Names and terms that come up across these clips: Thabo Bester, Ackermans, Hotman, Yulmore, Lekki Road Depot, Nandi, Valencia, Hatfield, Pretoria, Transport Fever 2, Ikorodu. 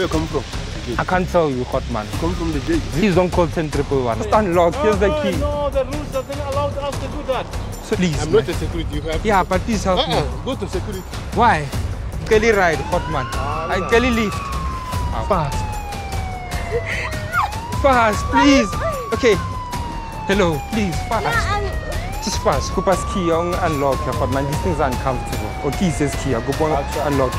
Where you come from? I can't tell you, Hotman. Come from the gate. Please don't call 10111. Just unlock. Here's the key. No, the rules doesn't allow us to do that. So please. I'm not a security. You have yeah, but please help me. Go to security. Why? Kelly ride, Hotman. I Kelly lift. Fast. Fast, please. Okay. Hello, please. Fast. Just fast. Go past key. Unlock, Hotman. These things are uncomfortable. Or key says key. Go unlock.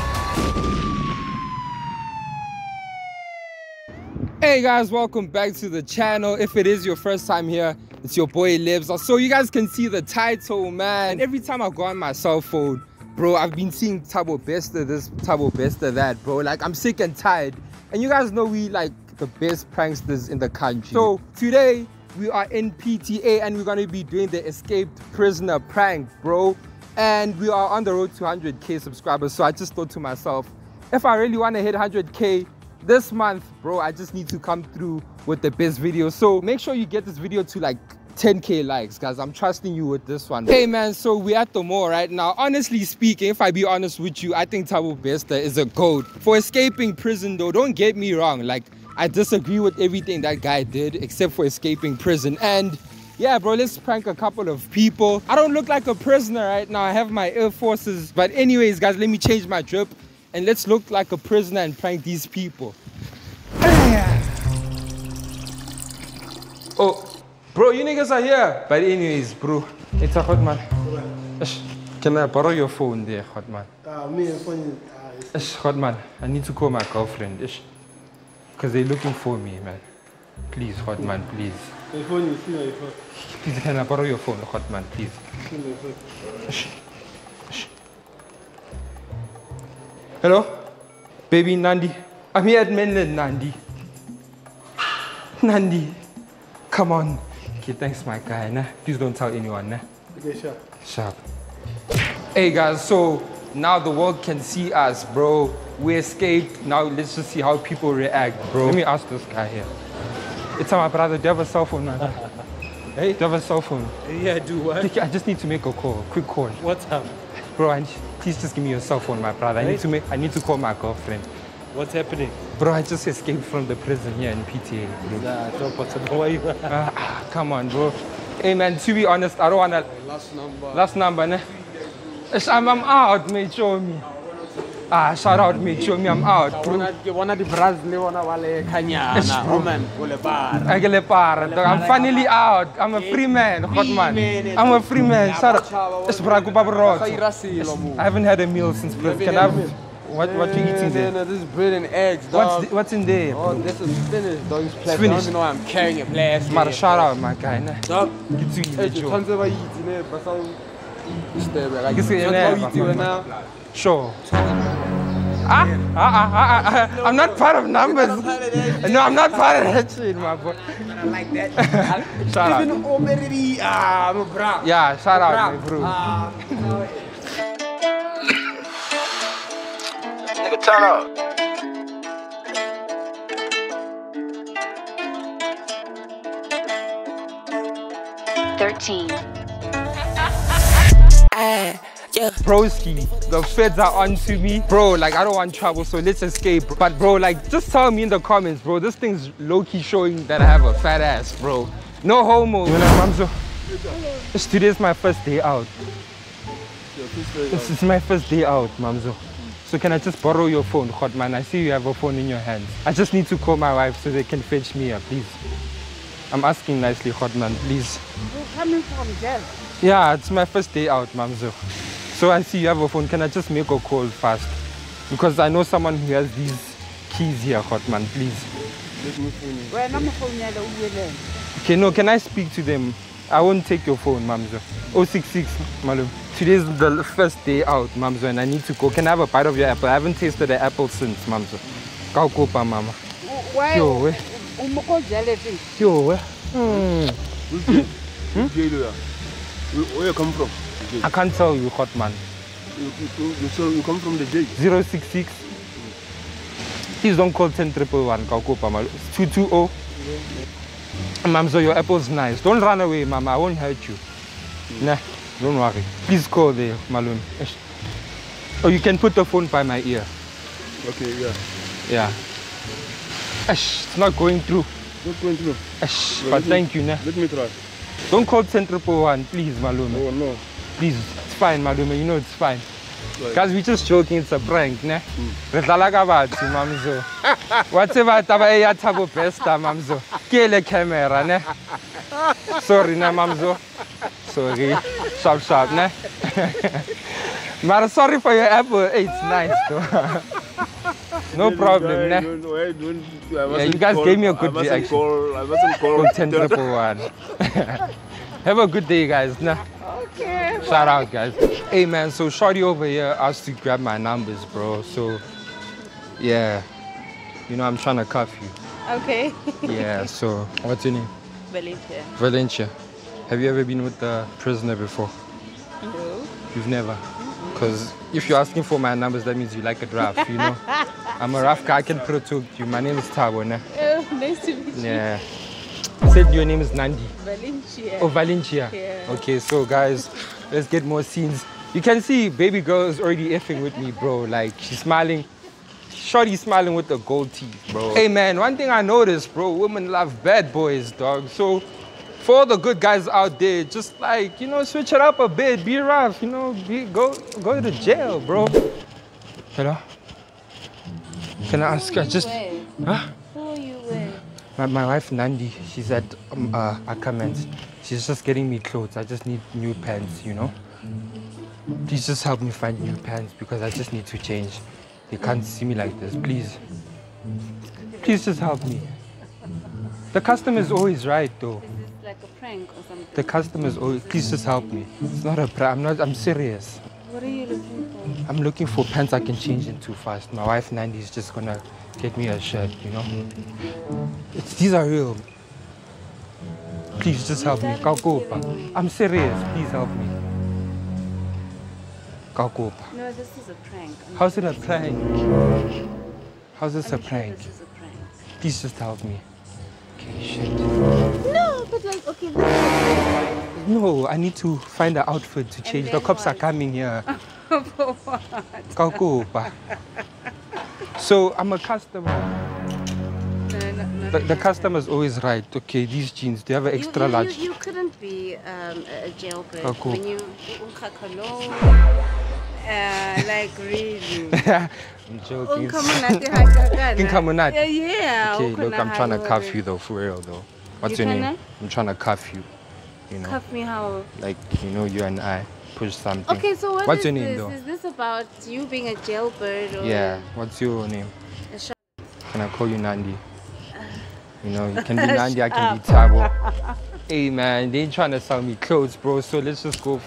Hey guys, welcome back to the channel. If it is your first time here, it's your boy Libs. So you guys can see the title, man. Every time I go on my cell phone, bro, I've been seeing Thabo Bester this, Thabo Bester that, bro. Like, I'm sick and tired. And you guys know we like the best pranksters in the country. So today we are in PTA and we're gonna be doing the escaped prisoner prank, bro. And we are on the road to 100K subscribers. So I just thought to myself, if I really wanna hit 100K, this month, bro, I just need to come through with the best video. So make sure you get this video to like 10K likes, guys. I'm trusting you with this one. Hey, man, so we're at the mall right now. Honestly speaking, if I be honest with you, I think Thabo Bester is a goat. For escaping prison, though, don't get me wrong. Like, I disagree with everything that guy did, except for escaping prison. And yeah, bro, let's prank a couple of people. I don't look like a prisoner right now. I have my Air Forces. But anyways, guys, let me change my drip. And let's look like a prisoner and prank these people. Oh, bro, you niggas are here. But anyways, bro, it's a Hotman. Can I borrow your phone there, Hotman? Me and phone. Hotman, I need to call my girlfriend. Because they're looking for me, man. Please, Hotman, please. My phone, your phone. Please, can I borrow your phone, Hotman, please? Hello? Baby Nandi. I'm here at mainland Nandi. Nandi. Come on. Okay, thanks my guy. Nah? Please don't tell anyone. Nah? Okay, sure. Sharp. Hey guys, so now the world can see us, bro. We escaped. Now let's just see how people react, bro. Let me ask this guy here. It's my brother. Do you have a cell phone, man? Hey? Do you have a cell phone? Yeah, I do. What? I just need to make a call. Quick call. What's up? Bro, please just give me your cell phone, my brother. I need to call my girlfriend. What's happening? Bro, I just escaped from the prison here in PTA. Bro. Nah, it's not possible. Why you? Come on, bro. Hey, man, to be honest, I don't want to... Last number, ne? I'm out, mate. Show me. Shout out, mate. Show me I'm out, bro. I'm finally out. I'm a free man, Hotman. I'm a free man. Shout out. I haven't had a meal since birth. Can I have... What are you eating there? This is bread and eggs, dog. What's in there? Oh, this is finished, dog. It's finished. I don't even know I'm carrying a plastic. Shout out, my guy. Dog. Get to eat, Joe. You can't ever eat, man. But I don't eat it right now. Sure. I'm not part of numbers. No, I'm not part of that shit, my boy. I like that. Shout out. Yeah, shout out, my bro. Nigga, turn up. Broski, the feds are onto me. Bro, like, I don't want trouble, so let's escape. But bro, like, just tell me in the comments, bro. This thing's low-key showing that I have a fat ass, bro. No homo. You know, today's my first day out. This is my first day out, Mamzo. So can I just borrow your phone, Hotman? I see you have a phone in your hands. I just need to call my wife so they can fetch me here, please. I'm asking nicely, Hotman, please. You're coming from jail. Yeah, it's my first day out, Mamzo. So I see you have a phone. Can I just make a call fast? Because I know someone who has these keys here, Hotman, please. Okay, no, can I speak to them? I won't take your phone, Mamzo. 066, Malum. Today's the first day out, Mamzo, and I need to go. Can I have a bite of your apple? I haven't tasted an apple since, Mamzo. Kaukopa, Mama. Why? Yo, where you come from? I can't tell you, Hotman. You come from the jail? 066. Please don't call 10111, Kaukopa, Malum. 220. Mamzo, your apple's nice. Don't run away, Mama. I won't hurt you. Nah, don't worry. Please call there, Malone. Or you can put the phone by my ear. Okay, yeah. Yeah. It's not going through. Not going through. Ash, but thank you, nah. Let me try. Don't call Central Power One, please, Malume. Oh no. Please, it's fine, Malume. You know it's fine. Because we're just joking, it's a prank, nah. Mamzo. Whatever Tabaya Thabo Bester, Mamzo. Kele camera, nah. Sorry, nah, Mamzo. Sorry. Sharp, sharp, nah. But sorry for your apple. Hey, it's nice, though. No problem, nah. Yeah, you guys gave me a good reaction. I mustn't call Central One. Have a good day, guys, nah. Okay. Shout out, guys. Hey, man, so Shorty over here asked to grab my numbers, bro. So, yeah. You know, I'm trying to cuff you. Okay. Yeah, so, what's your name? Valencia. Valencia. Have you ever been with a prisoner before? No. You've never? Because if you're asking for my numbers, that means you like a draft, you know? I'm a rough guy, I can protect you. My name is Thabo, nah? Oh, nice to meet you. Yeah. Said your name is Nandi. Valencia. Oh, Valencia. Yeah. Okay, so guys, let's get more scenes. You can see baby girl is already effing with me, bro. Like, she's smiling. Shorty's smiling with the gold teeth, bro. Hey, man, one thing I noticed, bro, women love bad boys, dog. So, for all the good guys out there, just like, you know, switch it up a bit. Be rough, you know, go to jail, bro. Hello? Can I ask her just... Huh? My wife Nandi, she's at Ackermans. She's just getting me clothes. I just need new pants, you know? Please just help me find new pants because I just need to change. They can't see me like this, please. Please just help me. The customer is always right, though. Is this like a prank or something? The customer is always... Please just help me. It's not a prank. I'm serious. What are you looking for? I'm looking for pants I can change into fast. My wife Nandi is just gonna... Get me a shirt, you know? These are real. Please just help me. Kaukopa. I'm serious. Please help me. Kaukopa. No, this is a prank. How's it a prank? How's this a prank? This is a prank. Please just help me. Okay, shit. No, but like, okay. No, I need to find an outfit to change. The cops are coming here. For what? Kaukopa. So, I'm a customer. No, the customer is always right. Okay, these jeans, they have an extra large. You couldn't be a jailbird. Oh, cool. When you like, really. I'm joking. Yeah, okay, look, I'm trying to cuff you, though, for real, though. What's your name? I'm trying to cuff you. You know. Cuff me how? Like, you know, you and I. Push something. Okay, so what's your name, though? Is this about you being a jailbird? Or yeah, what's your name? Can I call you Nandi? You know, you can be Nandi, I can be Thabo. Hey, man, they ain't trying to sell me clothes, bro, so let's just go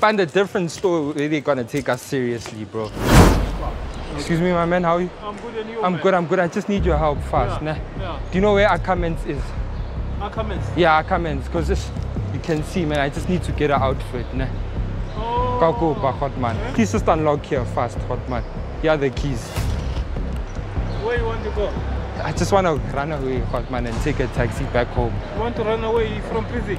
find a different store where they're gonna take us seriously, bro. Excuse me, my man, how are you? I'm good, and you? I'm good. I just need your help fast, yeah, nah? Yeah. Do you know where Ackermans is? Ackermans? Yeah, Ackermans, because you can see, man, I just need to get an outfit, nah? Hotman. Okay. Please just unlock here fast, Hotman. Here are the keys. Where you want to go? I just want to run away, Hotman, and take a taxi back home. You want to run away from prison?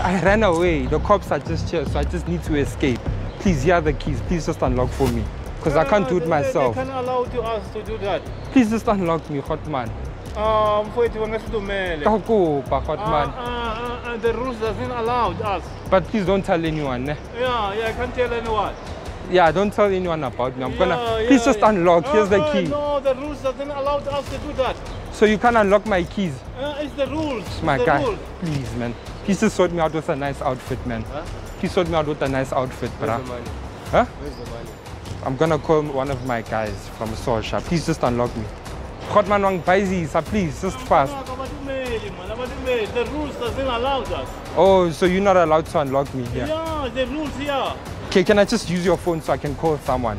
I ran away. The cops are just here, so I just need to escape. Please, here are the keys. Please just unlock for me. Because I can't do it myself. I can't allow us to do that. Please just unlock me, Hotman. The rules doesn't allow us. But please don't tell anyone, eh? Yeah, I can't tell anyone. Yeah, don't tell anyone about me. I'm gonna... please just unlock. Here's the key. No, the rules doesn't allow us to do that. So you can't unlock my keys? It's the rules. My guy, please, man. Please just sort me out with a nice outfit, man. Huh? Please sort me out with a nice outfit, bruh. Where's the money? Huh? Where's the money? I'm gonna call one of my guys from Sorsha. Please just unlock me. Khotman wang baizi, sir, please, just fast. The rules doesn't allow us. Oh, so you're not allowed to unlock me here? Yeah, the rules here. Okay, can I just use your phone so I can call someone?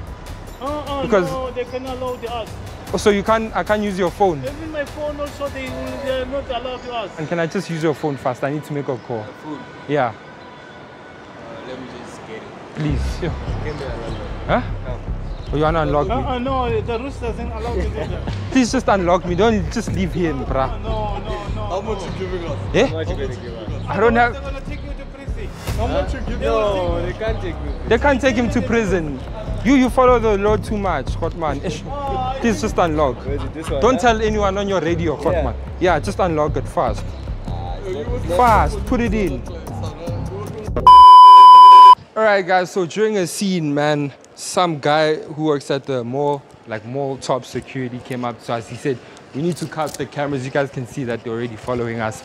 Because no, they cannot allow us. Oh, so you can't, I can't use your phone? Even my phone also, they are not allowed us. And can I just use your phone fast? I need to make a call. Phone? Yeah. Let me just get it. Please. Yeah. Huh? No. Oh, you want to unlock me? No, the rules doesn't allow me to do that. Please just unlock me. Don't just leave here, bruh. No. How much you giving us? Eh? How much you giving us? I don't have... They're going to take you to prison. How much you giving us? No, they can't take me to prison. They can't take him to prison. You follow the load too much, Hotman. Please just unlock. Don't tell anyone on your radio, Hotman. Yeah, just unlock it fast. Fast, put it in. Alright guys, so during a scene, man, some guy who works at the mall, like mall top security, came up to us. He said, we need to cut the cameras. You guys can see that they're already following us.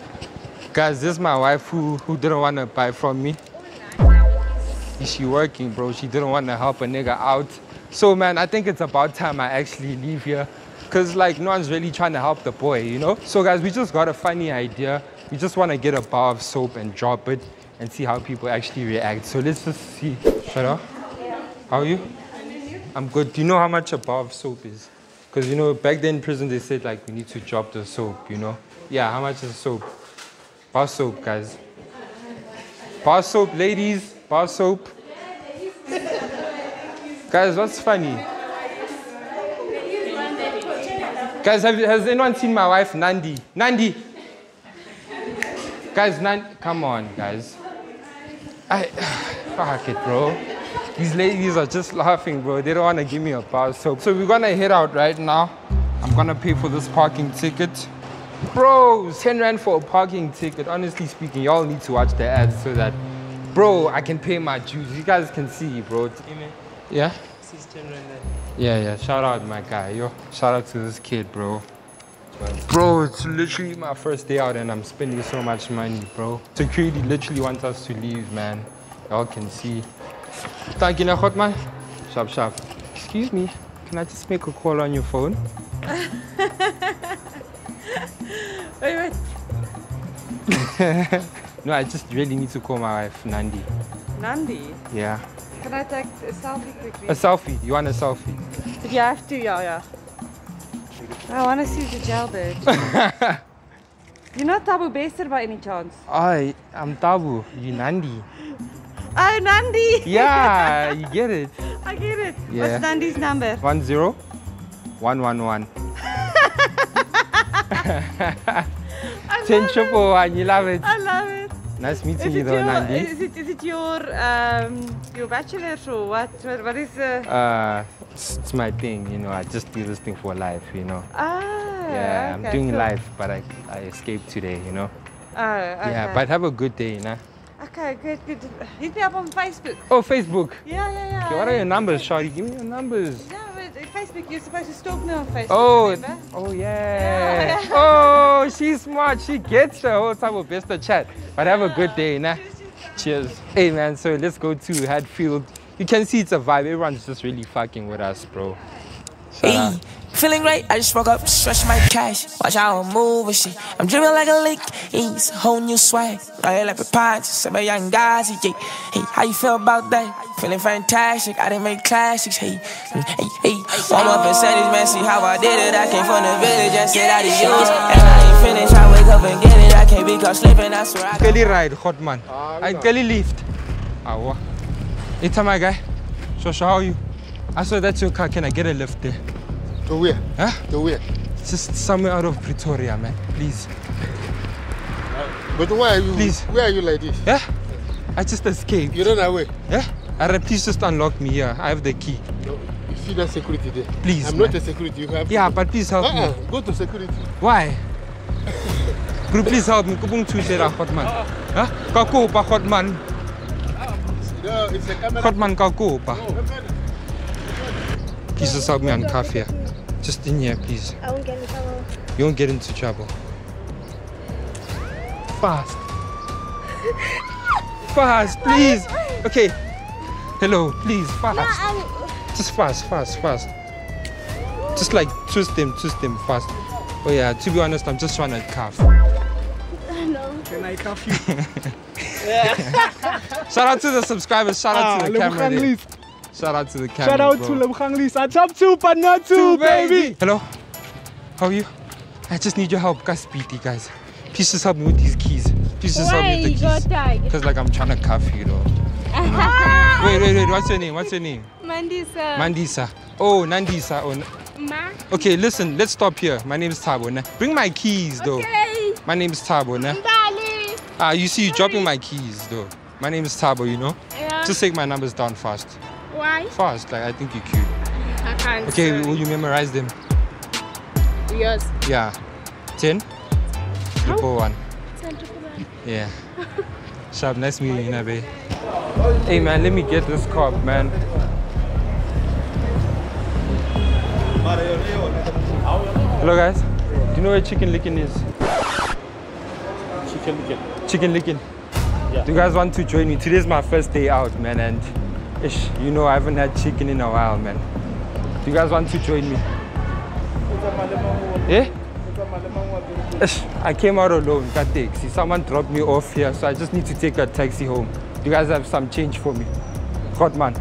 Guys, this is my wife who didn't want to buy from me. Is she working, bro? She didn't want to help a nigga out. So, man, I think it's about time I actually leave here. Because, like, no one's really trying to help the boy, you know? So, guys, we just got a funny idea. We just want to get a bar of soap and drop it and see how people actually react. So, let's just see. Shut up. How are you? I'm good. Do you know how much a bar of soap is? Because, you know, back then in prison, they said, like, we need to drop the soap, you know? Yeah, how much is soap? Bar soap, guys. Bar soap, ladies. Bar soap. Guys, what's funny? Guys, has anyone seen my wife, Nandi? Nandi! Guys, come on, guys. Fuck it, bro. These ladies are just laughing, bro. They don't want to give me a bar soap. So we're going to head out right now. I'm going to pay for this parking ticket. Bro, 10 rand for a parking ticket. Honestly speaking, y'all need to watch the ads so that, bro, I can pay my dues. You guys can see, bro. Yeah? Yeah. Shout out my guy. Yo, shout out to this kid, bro. Bro, it's literally my first day out and I'm spending so much money, bro. Security literally wants us to leave, man. Y'all can see. Thank you, Hotman. Shop, shop. Excuse me. Can I just make a call on your phone? Wait. No, I just really need to call my wife, Nandi. Nandi? Yeah. Can I take a selfie quickly? A selfie? You want a selfie? Yeah, I have to, yeah. I want to see the jailbird. You're not Thabo Bester by any chance? I'm Thabo. You're Nandi. Oh, Nandi! Yeah, you get it. I get it. Yeah. What's Nandi's number? 10111. I 10 triple 1, you love it. I love it. Nice meeting you though, Nandi. Is it your bachelor's or what? What is the... it's my thing, you know, I just do this thing for life, you know. Yeah, okay, I'm doing cool. Life, but I escaped today, you know. Okay. Yeah, but have a good day, nah. Okay, good. Hit me up on Facebook. Oh, Facebook? Yeah. Okay, what are your numbers, Shari? Give me your numbers. Yeah, but Facebook, you're supposed to stalk me on Facebook, remember? Oh, yeah. Oh, she's smart. She gets the whole type of best of chat. But have a good day, nah? Cheers. Hey, man, so let's go to Hatfield. You can see it's a vibe. Everyone's just really fucking with us, bro. Hey, feeling great, I just woke up, stretch my cash. Watch how I move and shit. I'm dripping like a leak, it's a whole new swag. I like a punch, some young guys. Hey, how you feel about that? Feeling fantastic, I didn't make classics. Hey. All my percentage, man, see how I did it. I came from the village, just get out of shoes. And I ain't finished, I wake up and get it. I can't be caught sleeping, I swear I Kelly ride, hot man. I Kelly lift. It's my guy. So how are you? I saw that's your car. Can I get a lift there? To where? Huh? To where? It's just somewhere out of Pretoria, man. Please. But why are you? Please. Where are you like this? Yeah? I just escaped. You run away? Yeah? Please just unlock me here. I have the key. No, you see that security there? Please. I'm not a security. You have. Yeah, but please help me. Go to security. Why? Bro, please help me. It's a camera. Please just help me on coffee. Just in here, please. I won't get into trouble. You won't get into trouble. Fast. Fast, please. Okay. Hello, please, fast. Just fast. Just like twist them fast. Oh yeah, to be honest, I'm just trying to cough. No. Can I cough you? Shout out to the subscribers, shout out to the camera. Shout out to the camera. Shout out to Lemkhanglis. I top two, but not two, baby. Hello. How are you? I just need your help, guys. Guys, please just help me with these keys. Please just help me with the keys. Because like I'm trying to cuff you, though. Wait. What's your name? Mandisa. Mandisa. Oh, Nandisa. Okay, listen. Let's stop here. My name is Thabo. Bring my keys, though. Okay. My name is Thabo. You see, you dropping my keys, though. My name is Thabo. You know. Yeah. Just take my numbers down fast. Why? Fast, like I think you're cute. I can't. Okay, sorry. Will you memorize them? Yours? Yeah. 10? Triple one. 10 triple one? Yeah. Sharp, nice meeting you, Nabe. Hey man, let me get this cup, man. Hello guys, do you know where chicken licking is? Chicken licking? Chicken licking. Yeah. Do you guys want to join me? Today's my first day out, man, and ish, you know I haven't had chicken in a while, man. Do you guys want to join me? Eh? Ish, I came out alone, got taxi. Someone dropped me off here, so I just need to take a taxi home. Do you guys have some change for me? God, man.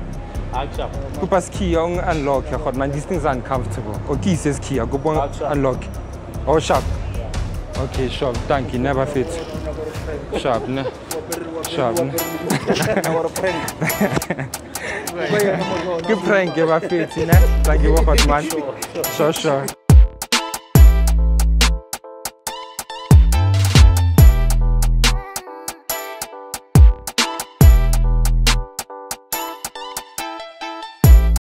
Kupa's key young unlock, God, man. These things are uncomfortable. Okay, says key, I go unlock. Oh, sharp. Okay, sharp. Thank you. Never fit. Sharp, ne? Sharp, ne? Good prank, give a fit, you know? Thank you, God, man. Sure, sure.